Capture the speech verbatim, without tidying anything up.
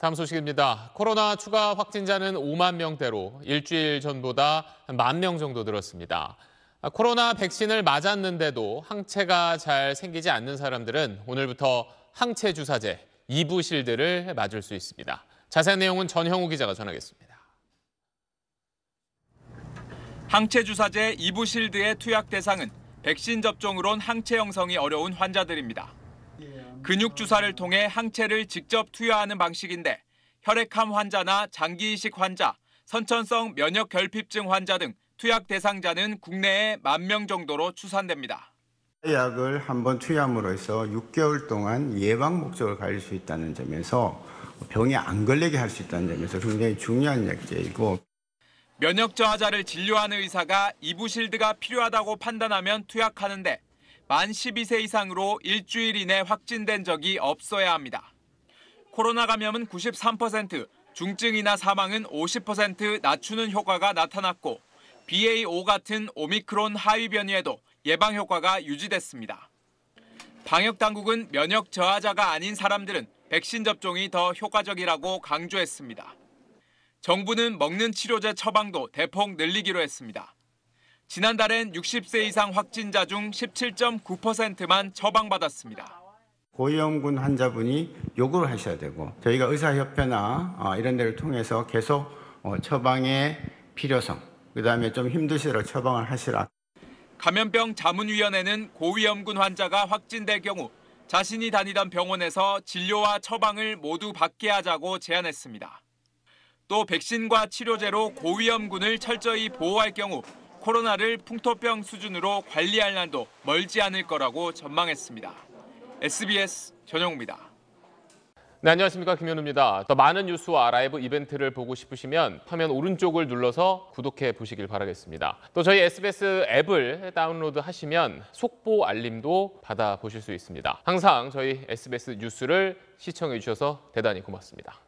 다음 소식입니다. 코로나 추가 확진자는 오만 명대로 일주일 전보다 만 명 정도 늘었습니다. 코로나 백신을 맞았는데도 항체가 잘 생기지 않는 사람들은 오늘부터 항체 주사제 이 부 실드를 맞을 수 있습니다. 자세한 내용은 전형우 기자가 전하겠습니다. 항체 주사제 이 부 실드의 투약 대상은 백신 접종으론 항체 형성이 어려운 환자들입니다. 근육 주사를 통해 항체를 직접 투여하는 방식인데 혈액암 환자나 장기 이식 환자, 선천성 면역 결핍증 환자 등 투약 대상자는 국내에 만 명 정도로 추산됩니다. 약을 한번 투여함으로 해서 육 개월 동안 예방 목적을 가질 수 있다는 점에서 병에 안 걸리게 할 수 있다는 점에서 굉장히 중요한 약제이고, 면역 저하자를 진료하는 의사가 이 부 실드가 필요하다고 판단하면 투약하는데 만 십이 세 이상으로 일주일 이내 확진된 적이 없어야 합니다. 코로나 감염은 구십삼 퍼센트, 중증이나 사망은 오십 퍼센트 낮추는 효과가 나타났고 비 에이 오 같은 오미크론 하위 변이에도 예방 효과가 유지됐습니다. 방역 당국은 면역 저하자가 아닌 사람들은 백신 접종이 더 효과적이라고 강조했습니다. 정부는 먹는 치료제 처방도 대폭 늘리기로 했습니다. 지난달엔 육십 세 이상 확진자 중 십칠 점 구 퍼센트만 처방받았습니다. 고위험군 환자분이 요구를 하셔야 되고, 저희가 의사협회나 이런 데를 통해서 계속 처방의 필요성, 그다음에 좀 힘드시라 처방을 하시라. 감염병 자문위원회는 고위험군 환자가 확진될 경우 자신이 다니던 병원에서 진료와 처방을 모두 받게 하자고 제안했습니다. 또 백신과 치료제로 고위험군을 철저히 보호할 경우 코로나를 풍토병 수준으로 관리할 날도 멀지 않을 거라고 전망했습니다. 에스비에스 전형우입니다. 네, 안녕하십니까, 김현우입니다. 더 많은 뉴스와 라이브 이벤트를 보고 싶으시면 화면 오른쪽을 눌러서 구독해 보시길 바라겠습니다. 또 저희 에스비에스 앱을 다운로드하시면 속보 알림도 받아보실 수 있습니다. 항상 저희 에스비에스 뉴스를 시청해 주셔서 대단히 고맙습니다.